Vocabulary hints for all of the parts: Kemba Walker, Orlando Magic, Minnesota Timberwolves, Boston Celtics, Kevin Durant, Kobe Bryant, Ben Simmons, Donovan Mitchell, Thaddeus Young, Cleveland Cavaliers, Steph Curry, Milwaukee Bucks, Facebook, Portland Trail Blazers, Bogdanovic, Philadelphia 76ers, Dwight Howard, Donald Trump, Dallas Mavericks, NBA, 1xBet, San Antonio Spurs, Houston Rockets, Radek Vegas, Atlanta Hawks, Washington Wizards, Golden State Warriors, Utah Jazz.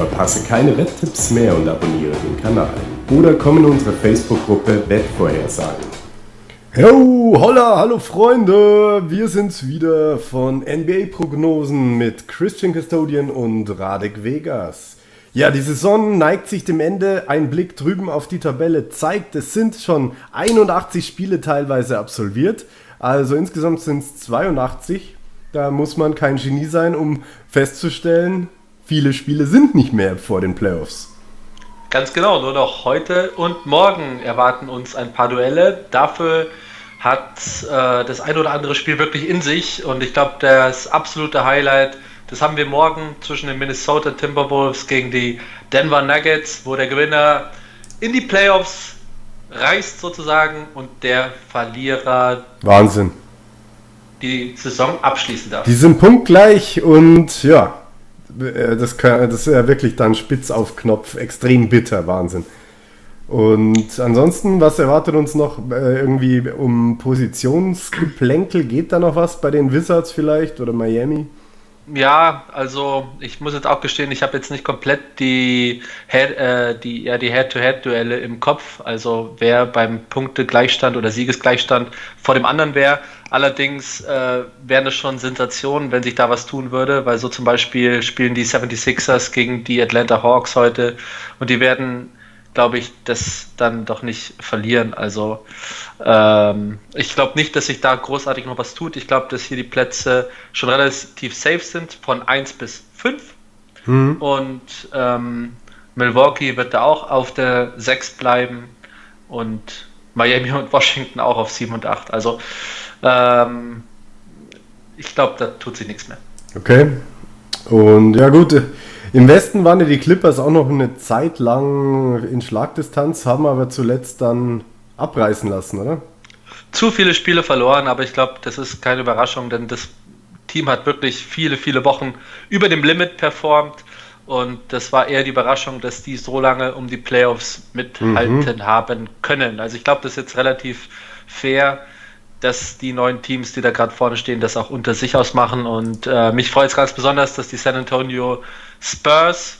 Verpasse keine Wetttipps mehr und abonniere den Kanal. Oder komm in unsere Facebook-Gruppe Wettvorhersagen. Yo, holla, hallo Freunde! Wir sind's wieder von NBA-Prognosen mit Christian Custodian und Radek Vegas. Ja, die Saison neigt sich dem Ende. Ein Blick drüben auf die Tabelle zeigt, es sind schon 81 Spiele teilweise absolviert. Also insgesamt sind es 82. Da muss man kein Genie sein, um festzustellen, viele Spiele sind nicht mehr vor den Playoffs. Ganz genau, nur noch heute und morgen erwarten uns ein paar Duelle. Dafür hat das ein oder andere Spiel wirklich in sich und ich glaube, das absolute Highlight, das haben wir morgen zwischen den Minnesota Timberwolves gegen die Denver Nuggets, wo der Gewinner in die Playoffs reist sozusagen und der Verlierer Wahnsinn die Saison abschließen darf. Die sind punktgleich und ja, das ist ja wirklich dann spitz auf Knopf, extrem bitter, Wahnsinn. Und ansonsten, was erwartet uns noch? Irgendwie um Positionsgeplänkel, geht da noch was bei den Wizards vielleicht oder Miami? Ja, also ich muss jetzt auch gestehen, ich habe jetzt nicht komplett die Head-to-Head-Duelle im Kopf, also wer beim Punktegleichstand oder Siegesgleichstand vor dem anderen wäre. Allerdings wäre das schon Sensation, wenn sich da was tun würde, weil so zum Beispiel spielen die 76ers gegen die Atlanta Hawks heute und die werden, glaube ich, das dann doch nicht verlieren. Also ich glaube nicht, dass sich da großartig noch was tut. Ich glaube, dass hier die Plätze schon relativ safe sind, von 1 bis 5. Mhm. Und Milwaukee wird da auch auf der 6 bleiben und Miami und Washington auch auf 7 und 8. Also ich glaube, da tut sich nichts mehr. Okay. Und ja gut, im Westen waren ja die Clippers auch noch eine Zeit lang in Schlagdistanz, haben aber zuletzt dann abreißen lassen, oder? Zu viele Spiele verloren, aber ich glaube, das ist keine Überraschung, denn das Team hat wirklich viele, viele Wochen über dem Limit performt und das war eher die Überraschung, dass die so lange um die Playoffs mithalten haben können. Also ich glaube, das ist jetzt relativ fair, dass die neuen Teams, die da gerade vorne stehen, das auch unter sich ausmachen. Und mich freut es ganz besonders, dass die San Antonio Spurs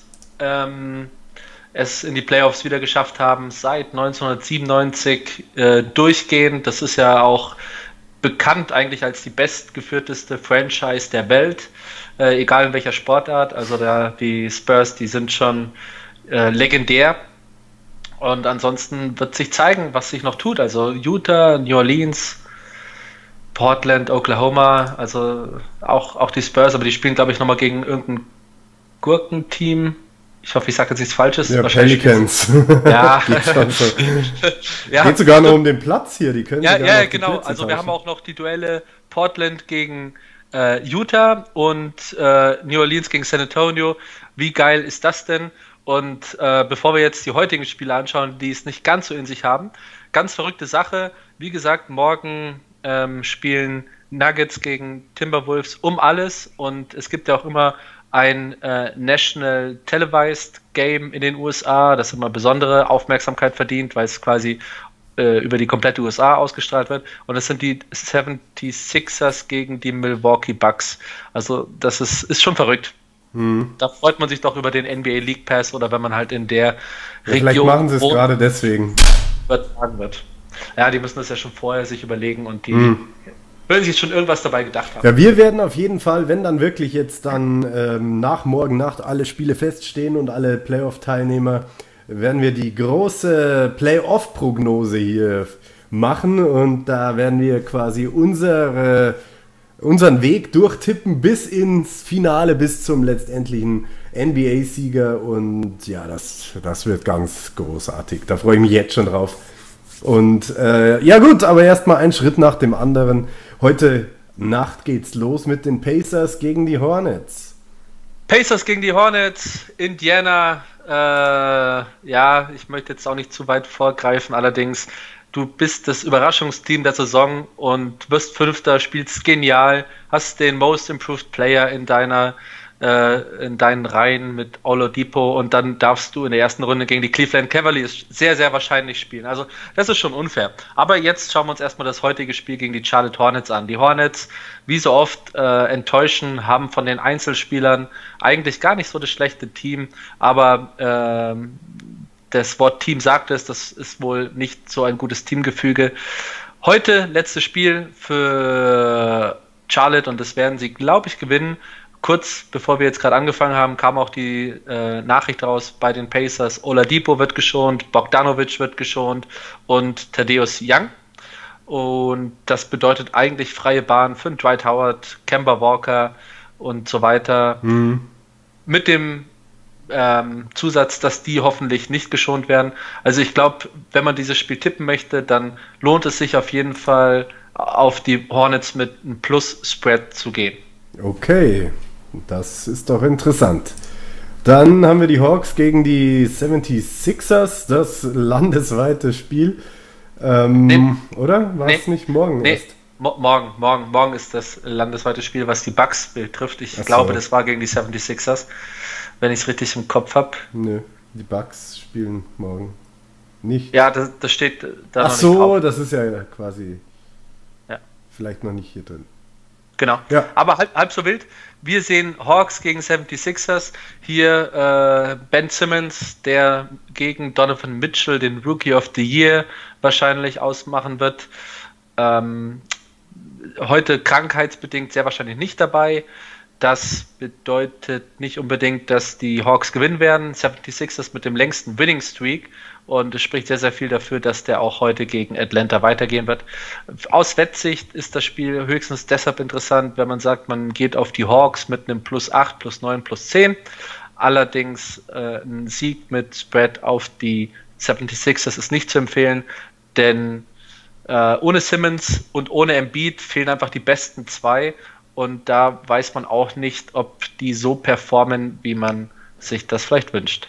es in die Playoffs wieder geschafft haben, seit 1997 durchgehend. Das ist ja auch bekannt eigentlich als die bestgeführteste Franchise der Welt, egal in welcher Sportart. Also da die Spurs, die sind schon legendär. Und ansonsten wird sich zeigen, was sich noch tut. Also Utah, New Orleans, Portland, Oklahoma, also auch die Spurs, aber die spielen, glaube ich, nochmal gegen irgendein Gurkenteam. Ich hoffe, ich sage jetzt nichts Falsches. Ja, Pelicans. Ja. Ja. Geht sogar noch um den Platz hier. Die können ja genau. Also wir haben auch noch die Duelle Portland gegen Utah und New Orleans gegen San Antonio. Wie geil ist das denn? Und bevor wir jetzt die heutigen Spiele anschauen, die es nicht ganz so in sich haben, ganz verrückte Sache. Wie gesagt, morgen spielen Nuggets gegen Timberwolves um alles und es gibt ja auch immer ein National Televised Game in den USA, das immer besondere Aufmerksamkeit verdient, weil es quasi über die komplette USA ausgestrahlt wird und das sind die 76ers gegen die Milwaukee Bucks. Also das ist schon verrückt. Hm. Da freut man sich doch über den NBA League Pass oder wenn man halt in der Region vielleicht machen sie es gerade deswegen übertragen wird. Ja, die müssen das ja schon vorher sich überlegen und die würden sich schon irgendwas dabei gedacht haben. Ja, wir werden auf jeden Fall, wenn dann wirklich jetzt dann nach morgen Nacht alle Spiele feststehen und alle Playoff-Teilnehmer, werden wir die große Playoff-Prognose hier machen und da werden wir quasi unseren Weg durchtippen bis ins Finale, bis zum letztendlichen NBA-Sieger und ja, das wird ganz großartig. Da freue ich mich jetzt schon drauf. Und ja gut, aber erstmal ein Schritt nach dem anderen. Heute Nacht geht's los mit den Pacers gegen die Hornets. Pacers gegen die Hornets, Indiana. Ja, ich möchte jetzt auch nicht zu weit vorgreifen, allerdings du bist das Überraschungsteam der Saison und wirst Fünfter, spielst genial, hast den Most Improved Player in deiner in deinen Reihen mit Oladipo, und dann darfst du in der ersten Runde gegen die Cleveland Cavaliers sehr, sehr wahrscheinlich spielen. Also das ist schon unfair. Aber jetzt schauen wir uns erstmal das heutige Spiel gegen die Charlotte Hornets an. Die Hornets, wie so oft, enttäuschen, haben von den Einzelspielern eigentlich gar nicht so das schlechte Team, aber das Wort Team sagt es, das ist wohl nicht so ein gutes Teamgefüge. Heute letztes Spiel für Charlotte, und das werden sie, glaube ich, gewinnen. Kurz bevor wir jetzt gerade angefangen haben, kam auch die Nachricht raus bei den Pacers: Oladipo wird geschont, Bogdanovic wird geschont und Thaddeus Young. Und das bedeutet eigentlich freie Bahn für Dwight Howard, Kemba Walker und so weiter. Mhm. Mit dem Zusatz, dass die hoffentlich nicht geschont werden. Also ich glaube, wenn man dieses Spiel tippen möchte, dann lohnt es sich auf jeden Fall, auf die Hornets mit einem Plus-Spread zu gehen. Okay, das ist doch interessant. Dann haben wir die Hawks gegen die 76ers, das landesweite Spiel. Oder? War es nicht morgen? Nee, erst? Morgen ist das landesweite Spiel, was die Bucks betrifft. Ich glaube, das war gegen die 76ers, wenn ich es richtig im Kopf habe. Nö, die Bucks spielen morgen nicht. Ja, das steht da noch nicht drauf. Das ist ja quasi vielleicht noch nicht hier drin. Genau, ja. Aber halb so wild. Wir sehen Hawks gegen 76ers. Hier Ben Simmons, der gegen Donovan Mitchell den Rookie of the Year wahrscheinlich ausmachen wird. Heute krankheitsbedingt sehr wahrscheinlich nicht dabei. Das bedeutet nicht unbedingt, dass die Hawks gewinnen werden. 76ers mit dem längsten Winning Streak. Und es spricht sehr, sehr viel dafür, dass der auch heute gegen Atlanta weitergehen wird. Aus Wettsicht ist das Spiel höchstens deshalb interessant, wenn man sagt, man geht auf die Hawks mit einem Plus 8, Plus 9, Plus 10. Allerdings ein Sieg mit Spread auf die 76ers ist nicht zu empfehlen, denn ohne Simmons und ohne Embiid fehlen einfach die besten zwei. Und da weiß man auch nicht, ob die so performen, wie man sich das vielleicht wünscht.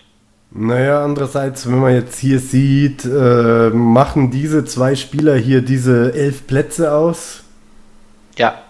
Naja, andererseits, wenn man jetzt hier sieht, machen diese zwei Spieler hier diese 11 Plätze aus? Ja.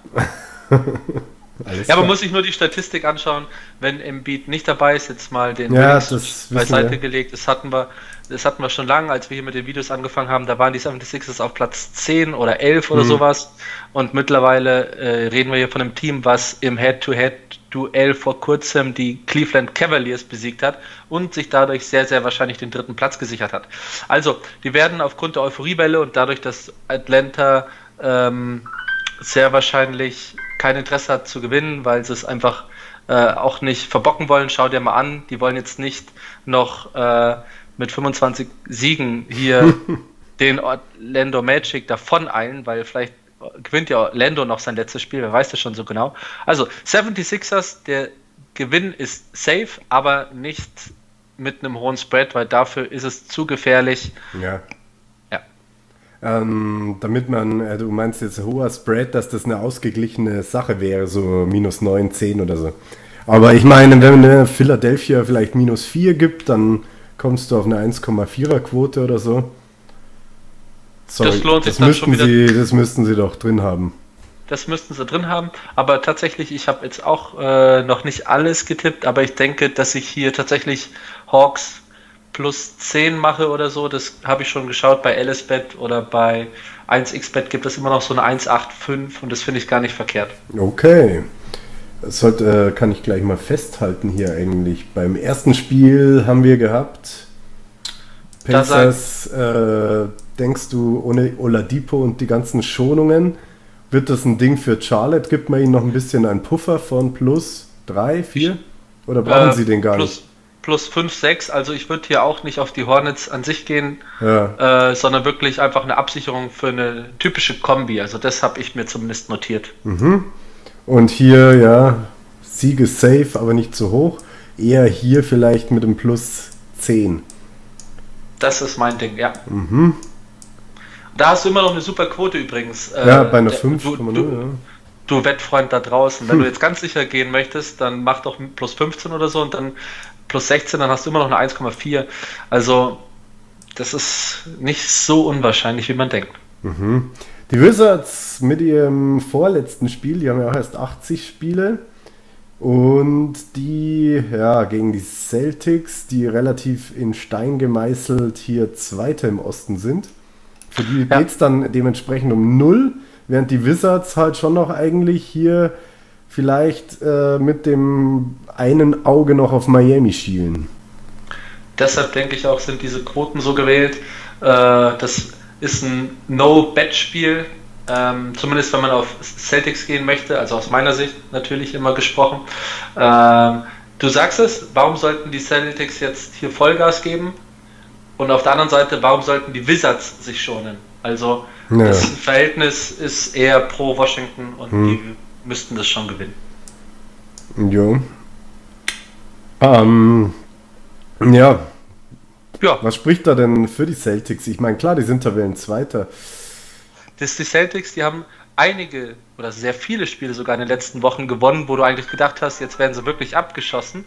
Ja, man muss sich nur die Statistik anschauen, wenn Embiid nicht dabei ist, jetzt mal den beiseite gelegt. Das hatten wir schon lange, als wir hier mit den Videos angefangen haben, da waren die 76ers auf Platz 10 oder 11 oder sowas. Und mittlerweile reden wir hier von einem Team, was im Head-to-Head-Duell vor kurzem die Cleveland Cavaliers besiegt hat und sich dadurch sehr, sehr wahrscheinlich den dritten Platz gesichert hat. Also, die werden aufgrund der Euphoriewelle und dadurch, dass Atlanta sehr wahrscheinlich kein Interesse hat zu gewinnen, weil sie es einfach auch nicht verbocken wollen. Schau dir mal an, die wollen jetzt nicht noch mit 25 Siegen hier den Orlando Magic davon eilen, weil vielleicht gewinnt ja Orlando noch sein letztes Spiel, wer weiß das schon so genau. Also 76ers, der Gewinn ist safe, aber nicht mit einem hohen Spread, weil dafür ist es zu gefährlich. Ja. Damit man, du meinst jetzt hoher Spread, dass das eine ausgeglichene Sache wäre, so minus 9, 10 oder so. Aber ich meine, wenn Philadelphia vielleicht minus 4 gibt, dann kommst du auf eine 1,4er Quote oder so. Sorry, das lohnt sich dann schon wieder. Das müssten sie doch drin haben. Das müssten sie drin haben, aber tatsächlich, ich habe jetzt auch noch nicht alles getippt, aber ich denke, dass ich hier tatsächlich Hawks plus 10 mache oder so, das habe ich schon geschaut, bei LSBet oder bei 1xBet gibt es immer noch so eine 1,85 und das finde ich gar nicht verkehrt. Okay, das kann ich gleich mal festhalten hier eigentlich. Beim ersten Spiel haben wir gehabt, Pacers, denkst du, ohne Oladipo und die ganzen Schonungen, wird das ein Ding für Charlotte? Gibt man ihnen noch ein bisschen einen Puffer von plus 3, 4? Oder brauchen sie den gar nicht? Plus 5, 6, also ich würde hier auch nicht auf die Hornets an sich gehen, sondern wirklich einfach eine Absicherung für eine typische Kombi, also das habe ich mir zumindest notiert. Mhm. Und hier, ja, Sieg ist safe, aber nicht zu hoch, eher hier vielleicht mit einem Plus 10. Das ist mein Ding, ja. Mhm. Da hast du immer noch eine super Quote übrigens. Ja, bei einer 5,0, ja. Du Wettfreund da draußen, wenn du jetzt ganz sicher gehen möchtest, dann mach doch plus 15 oder so und dann plus 16, dann hast du immer noch eine 1,4. Also das ist nicht so unwahrscheinlich, wie man denkt. Mhm. Die Wizards mit ihrem vorletzten Spiel, die haben ja auch erst 80 Spiele, Und die, ja, gegen die Celtics, die relativ in Stein gemeißelt hier Zweite im Osten sind. Für die geht es dann dementsprechend um 0, während die Wizards halt schon noch eigentlich hier vielleicht mit dem einen Auge noch auf Miami schielen. Deshalb denke ich auch, sind diese Quoten so gewählt. Das ist ein No-Bet-Spiel. Zumindest wenn man auf Celtics gehen möchte, also aus meiner Sicht natürlich immer gesprochen. Du sagst es, warum sollten die Celtics jetzt hier Vollgas geben? Und auf der anderen Seite, warum sollten die Wizards sich schonen? Also das Verhältnis ist eher pro Washington und die müssten das schon gewinnen. Jo. Ja. Was spricht da denn für die Celtics? Ich meine, klar, die sind Tabellenzweiter. Das die Celtics, die haben einige oder sehr viele Spiele sogar in den letzten Wochen gewonnen, wo du eigentlich gedacht hast, jetzt werden sie wirklich abgeschossen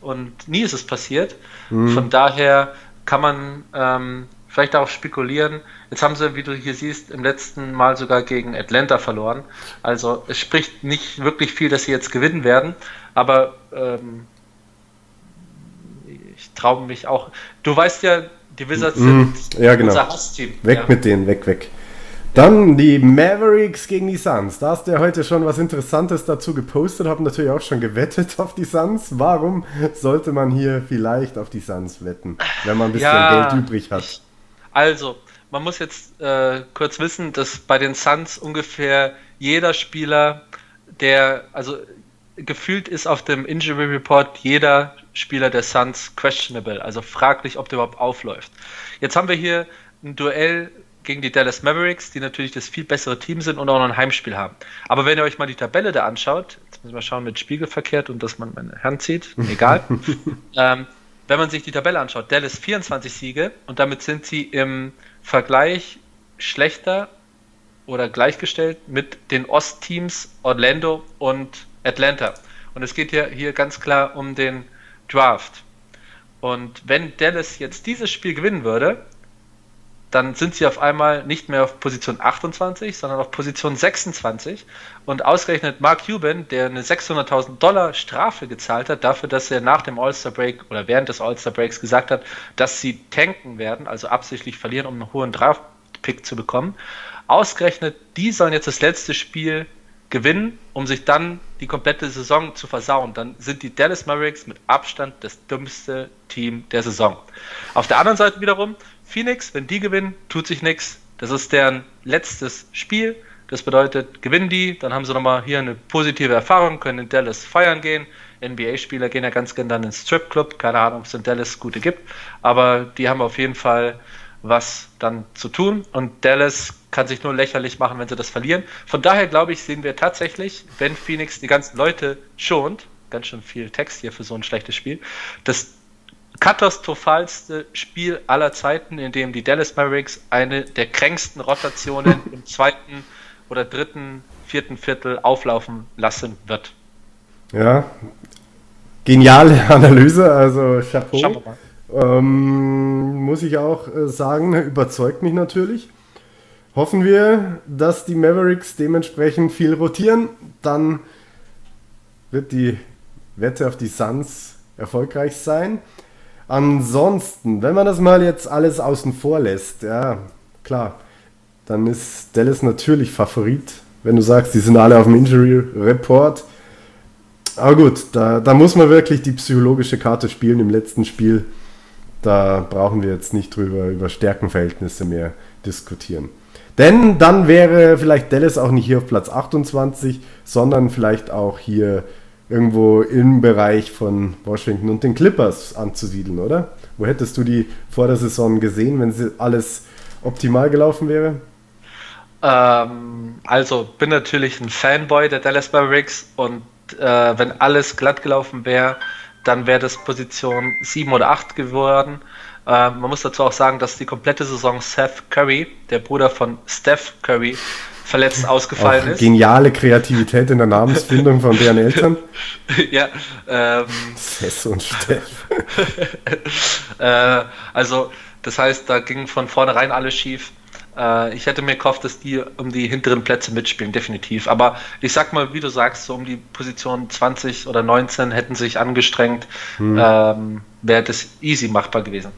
und nie ist es passiert. Von daher kann man vielleicht darauf spekulieren. Jetzt haben sie, wie du hier siehst, im letzten Mal sogar gegen Atlanta verloren. Also es spricht nicht wirklich viel, dass sie jetzt gewinnen werden, aber ich traue mich auch. Du weißt ja, die Wizards sind unser Hassteam. Weg mit denen. Dann die Mavericks gegen die Suns. Da hast du ja heute schon was Interessantes dazu gepostet, habe natürlich auch schon gewettet auf die Suns. Warum sollte man hier vielleicht auf die Suns wetten, wenn man ein bisschen Geld übrig hat? Also, man muss jetzt kurz wissen, dass bei den Suns ungefähr jeder Spieler, der, also gefühlt ist auf dem Injury Report jeder Spieler der Suns questionable, also fraglich, ob der überhaupt aufläuft. Jetzt haben wir hier ein Duell gegen die Dallas Mavericks, die natürlich das viel bessere Team sind und auch noch ein Heimspiel haben. Aber wenn ihr euch mal die Tabelle da anschaut, jetzt müssen wir schauen mit Spiegel verkehrt und dass man meine Hand sieht, egal. Wenn man sich die Tabelle anschaut, Dallas 24 Siege und damit sind sie im Vergleich schlechter oder gleichgestellt mit den Ostteams Orlando und Atlanta. Und es geht hier ganz klar um den Draft. Und wenn Dallas jetzt dieses Spiel gewinnen würde, dann sind sie auf einmal nicht mehr auf Position 28, sondern auf Position 26. Und ausgerechnet Mark Cuban, der eine $600.000 Strafe gezahlt hat, dafür, dass er nach dem All-Star-Break oder während des All-Star-Breaks gesagt hat, dass sie tanken werden, also absichtlich verlieren, um einen hohen Draft-Pick zu bekommen. Ausgerechnet, die sollen jetzt das letzte Spiel gewinnen, um sich dann die komplette Saison zu versauen. Dann sind die Dallas Mavericks mit Abstand das dümmste Team der Saison. Auf der anderen Seite wiederum, Phoenix, wenn die gewinnen, tut sich nichts. Das ist deren letztes Spiel. Das bedeutet, gewinnen die, dann haben sie nochmal hier eine positive Erfahrung, können in Dallas feiern gehen. NBA-Spieler gehen ja ganz gerne dann ins Stripclub. Keine Ahnung, ob es in Dallas gute gibt. Aber die haben auf jeden Fall was dann zu tun. Und Dallas kann sich nur lächerlich machen, wenn sie das verlieren. Von daher, glaube ich, sehen wir tatsächlich, wenn Phoenix die ganzen Leute schont, ganz schön viel Text hier für so ein schlechtes Spiel, das katastrophalste Spiel aller Zeiten, in dem die Dallas Mavericks eine der kränksten Rotationen im zweiten oder dritten, vierten Viertel auflaufen lassen wird. Ja, geniale Analyse, also Chapeau. Muss ich auch sagen, überzeugt mich natürlich. Hoffen wir, dass die Mavericks dementsprechend viel rotieren, dann wird die Wette auf die Suns erfolgreich sein. Ansonsten, wenn man das mal jetzt alles außen vor lässt, ja, klar, dann ist Dallas natürlich Favorit, wenn du sagst, die sind alle auf dem Injury-Report. Aber gut, da muss man wirklich die psychologische Karte spielen im letzten Spiel. Da brauchen wir jetzt nicht drüber über Stärkenverhältnisse mehr diskutieren. Denn dann wäre vielleicht Dallas auch nicht hier auf Platz 28, sondern vielleicht auch hier irgendwo im Bereich von Washington und den Clippers anzusiedeln, oder? Wo hättest du die vor der Saison gesehen, wenn alles optimal gelaufen wäre? Also, bin natürlich ein Fanboy der Dallas Mavericks und wenn alles glatt gelaufen wäre, dann wäre das Position 7 oder 8 geworden. Man muss dazu auch sagen, dass die komplette Saison Seth Curry, der Bruder von Steph Curry, verletzt ausgefallen ist. Geniale Kreativität in der Namensfindung von deren Eltern. Ja. Seth und Steph. Also, das heißt, da ging von vornherein alles schief. Ich hätte mir gehofft, dass die um die hinteren Plätze mitspielen, definitiv. Aber ich sag mal, wie du sagst, so um die Position 20 oder 19 hätten sich angestrengt, wäre das easy machbar gewesen.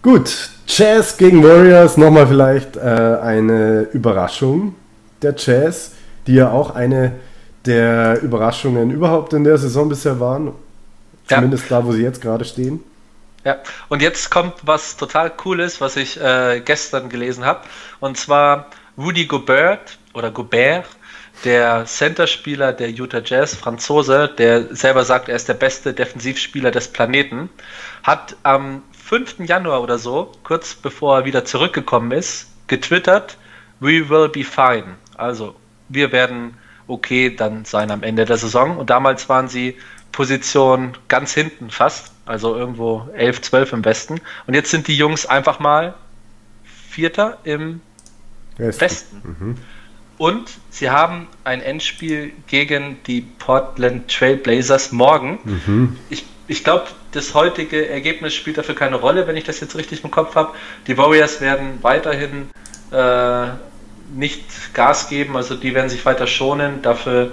Gut, Jazz gegen Warriors, nochmal vielleicht eine Überraschung der Jazz, die ja auch eine der Überraschungen überhaupt in der Saison bisher waren, zumindest da, wo sie jetzt gerade stehen. Ja, und jetzt kommt was total Cooles, was ich gestern gelesen habe. Und zwar Rudy Gobert, oder Gobert, der Centerspieler der Utah Jazz, Franzose, der selber sagt, er ist der beste Defensivspieler des Planeten, hat am 5. Januar oder so, kurz bevor er wieder zurückgekommen ist, getwittert, "We will be fine." Also, wir werden okay dann sein am Ende der Saison. Und damals waren sie Position ganz hinten fast, also irgendwo 11, 12 im Westen. Und jetzt sind die Jungs einfach mal Vierter im Westen. Und sie haben ein Endspiel gegen die Portland Trail Blazers morgen. Ich glaube, das heutige Ergebnis spielt dafür keine Rolle, wenn ich das jetzt richtig im Kopf habe. Die Warriors werden weiterhin nicht Gas geben, also die werden sich weiter schonen. Dafür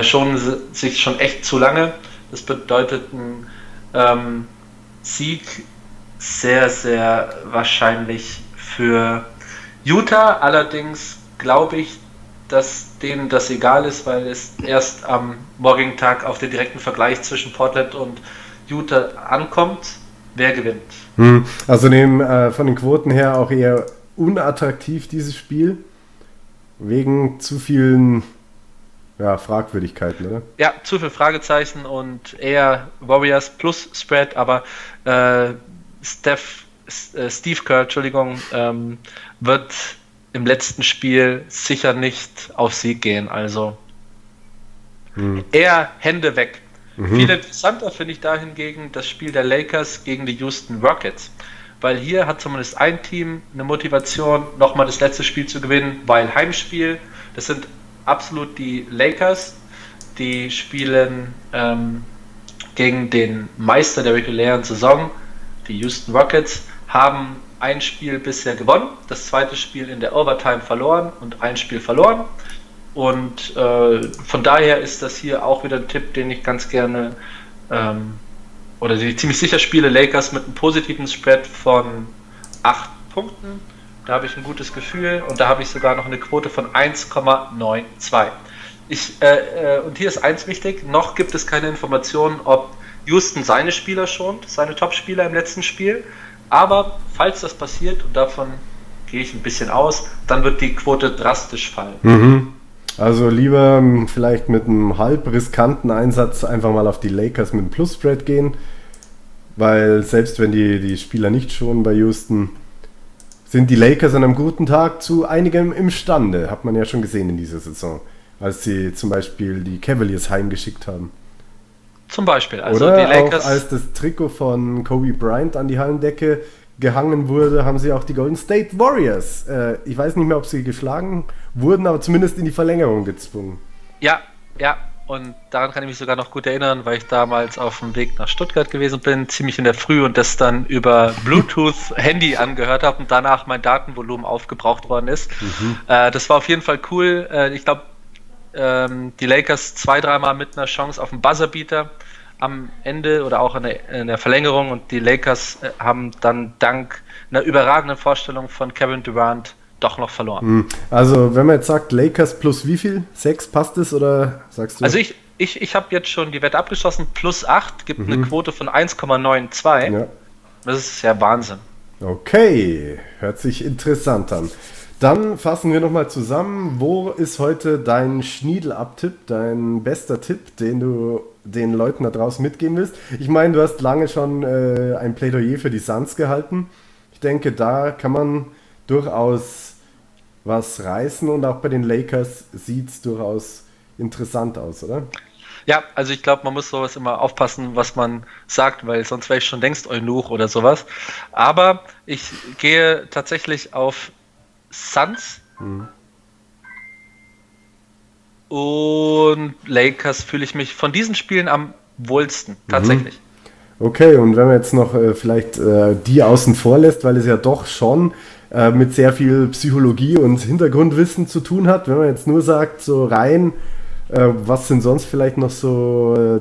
schonen sie sich schon echt zu lange. Das bedeutet ein Sieg sehr, sehr wahrscheinlich für Utah. Allerdings glaube ich, dass denen das egal ist, weil es erst am morgigen Tag auf den direkten Vergleich zwischen Portland und Utah ankommt. Wer gewinnt? Also von den Quoten her auch eher unattraktiv dieses Spiel, wegen zu vielen Fragwürdigkeiten, oder? Ja, zu viel Fragezeichen und eher Warriors plus Spread, aber Steve Kerr, wird im letzten Spiel sicher nicht auf Sieg gehen, also eher Hände weg. Viel interessanter finde ich da hingegen das Spiel der Lakers gegen die Houston Rockets, weil hier hat zumindest ein Team eine Motivation, nochmal das letzte Spiel zu gewinnen, weil Heimspiel, das sind absolut die Lakers, die spielen gegen den Meister der regulären Saison, die Houston Rockets, haben ein Spiel bisher gewonnen, das zweite Spiel in der Overtime verloren und ein Spiel verloren. Und von daher ist das hier auch wieder ein Tipp, den ich ganz gerne oder die ziemlich sicher spiele, Lakers mit einem positiven Spread von 8 Punkten. Da habe ich ein gutes Gefühl und da habe ich sogar noch eine Quote von 1,92. Und hier ist eins wichtig, noch gibt es keine Informationen, ob Houston seine Spieler schont, seine Top-Spieler im letzten Spiel. Aber falls das passiert, und davon gehe ich ein bisschen aus, dann wird die Quote drastisch fallen. Also lieber vielleicht mit einem halb riskanten Einsatz einfach mal auf die Lakers mit einem Plus-Spread gehen, weil selbst wenn die Spieler nicht schonen bei Houston, sind die Lakers an einem guten Tag zu einigem imstande. Hat man ja schon gesehen in dieser Saison, als sie zum Beispiel die Cavaliers heimgeschickt haben. Zum Beispiel. Also oder die Lakers, auch als das Trikot von Kobe Bryant an die Hallendecke gehangen wurde, haben sie auch die Golden State Warriors, ich weiß nicht mehr, ob sie geschlagen wurden, aber zumindest in die Verlängerung gezwungen. Ja. Und daran kann ich mich sogar noch gut erinnern, weil ich damals auf dem Weg nach Stuttgart gewesen bin, ziemlich in der Früh, und das dann über Bluetooth-Handy angehört habe und danach mein Datenvolumen aufgebraucht worden ist. Das war auf jeden Fall cool. Ich glaube, die Lakers 2-3 Mal mit einer Chance auf einen Buzzerbeater am Ende oder auch in der Verlängerung, und die Lakers haben dann dank einer überragenden Vorstellung von Kevin Durant doch noch verloren. Also wenn man jetzt sagt, Lakers plus wie viel? 6, passt es oder sagst du? Also ich habe jetzt schon die Wette abgeschlossen, plus 8 gibt eine Quote von 1,92. Ja. Das ist ja Wahnsinn. Okay, hört sich interessant an. Dann fassen wir nochmal zusammen, wo ist heute dein Schniedel-Abtipp, dein bester Tipp, den du den Leuten da draußen mitgeben willst? Ich meine, du hast lange schon ein Plädoyer für die Suns gehalten. Ich denke, da kann man durchaus was reißen, und auch bei den Lakers sieht es durchaus interessant aus, oder? Ja, also ich glaube, man muss sowas immer aufpassen, was man sagt, weil sonst wäre ich schon längst Eunuch oder sowas. Aber ich gehe tatsächlich auf Suns und Lakers fühle ich mich von diesen Spielen am wohlsten, tatsächlich. Okay, und wenn man jetzt noch vielleicht die außen vor lässt, weil es ja doch schon mit sehr viel Psychologie und Hintergrundwissen zu tun hat. Wenn man jetzt nur sagt, so rein, was sind sonst vielleicht noch so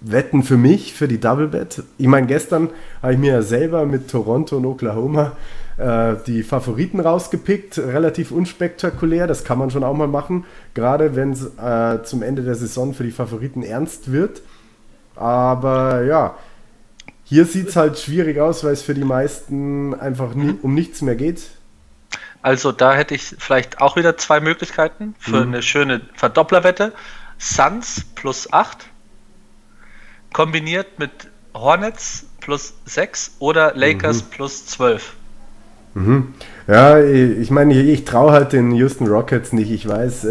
Wetten für mich, für die Double Bet? Ich meine, gestern habe ich mir ja selber mit Toronto und Oklahoma die Favoriten rausgepickt, relativ unspektakulär, das kann man schon auch mal machen, gerade wenn es zum Ende der Saison für die Favoriten ernst wird. Aber ja, hier sieht es halt schwierig aus, weil es für die meisten einfach um nichts mehr geht. Also da hätte ich vielleicht auch wieder zwei Möglichkeiten für eine schöne Verdopplerwette. Suns +8 kombiniert mit Hornets +6 oder Lakers +12. Mhm. Ja, ich meine, ich traue halt den Houston Rockets nicht. Ich weiß,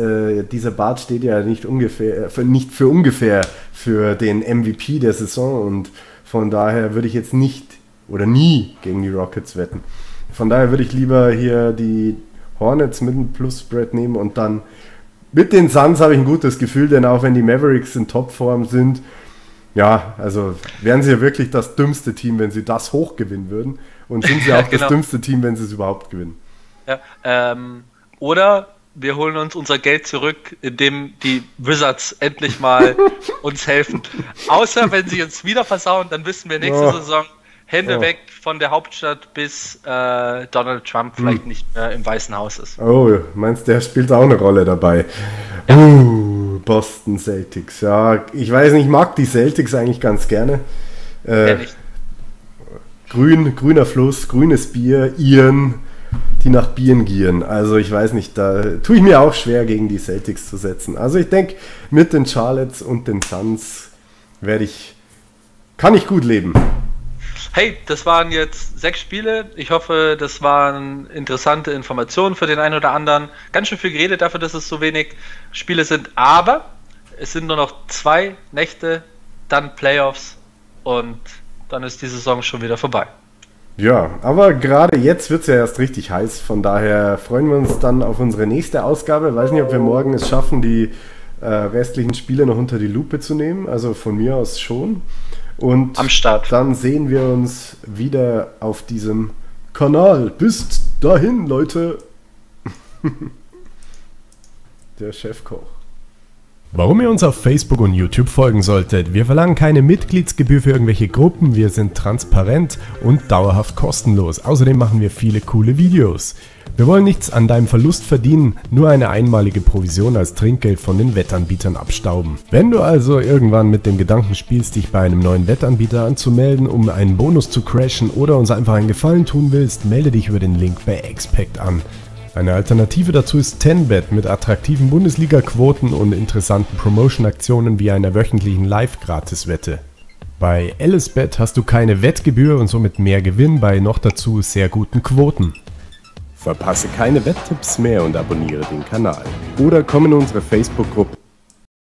dieser Bart steht ja nicht für ungefähr für den MVP der Saison und von daher würde ich jetzt nicht oder nie gegen die Rockets wetten. Von daher würde ich lieber hier die Hornets mit einem Plus-Spread nehmen und dann mit den Suns habe ich ein gutes Gefühl, denn auch wenn die Mavericks in Topform sind, ja, also wären sie ja wirklich das dümmste Team, wenn sie das hoch gewinnen würden. Und sind sie auch Das dümmste Team, wenn sie es überhaupt gewinnen. Ja, oder wir holen uns unser Geld zurück, indem die Wizards endlich mal uns helfen. Außer wenn sie uns wieder versauen, dann wissen wir nächste Saison, Hände weg von der Hauptstadt bis Donald Trump vielleicht nicht mehr im Weißen Haus ist. Oh, meinst du, der spielt auch eine Rolle dabei? Ja. Boston Celtics, ja, ich weiß nicht, ich mag die Celtics eigentlich ganz gerne. Grüner Fluss, grünes Bier, Iren, die nach Bieren gieren. Also ich weiß nicht, da tue ich mir auch schwer, gegen die Celtics zu setzen. Also ich denke, mit den Charlottes und den Suns kann ich gut leben. Hey, das waren jetzt 6 Spiele. Ich hoffe, das waren interessante Informationen für den einen oder anderen. Ganz schön viel geredet dafür, dass es so wenig Spiele sind. Aber es sind nur noch 2 Nächte, dann Playoffs und dann ist die Saison schon wieder vorbei. Ja, aber gerade jetzt wird es ja erst richtig heiß. Von daher freuen wir uns dann auf unsere nächste Ausgabe. Ich weiß nicht, ob wir morgen es schaffen, die restlichen Spiele noch unter die Lupe zu nehmen. Also von mir aus schon. Und am Start. Dann sehen wir uns wieder auf diesem Kanal. Bis dahin, Leute. Der Chefkoch. Warum ihr uns auf Facebook und YouTube folgen solltet. Wir verlangen keine Mitgliedsgebühr für irgendwelche Gruppen. Wir sind transparent und dauerhaft kostenlos. Außerdem machen wir viele coole Videos. Wir wollen nichts an deinem Verlust verdienen, nur eine einmalige Provision als Trinkgeld von den Wettanbietern abstauben. Wenn du also irgendwann mit dem Gedanken spielst, dich bei einem neuen Wettanbieter anzumelden, um einen Bonus zu crashen oder uns einfach einen Gefallen tun willst, melde dich über den Link bei XPECT an. Eine Alternative dazu ist 1xBet mit attraktiven Bundesliga-Quoten und interessanten Promotion-Aktionen wie einer wöchentlichen Live-Gratis-Wette. Bei LSBet hast du keine Wettgebühr und somit mehr Gewinn bei noch dazu sehr guten Quoten. Verpasse keine Wetttipps mehr und abonniere den Kanal. Oder komm in unsere Facebook-Gruppe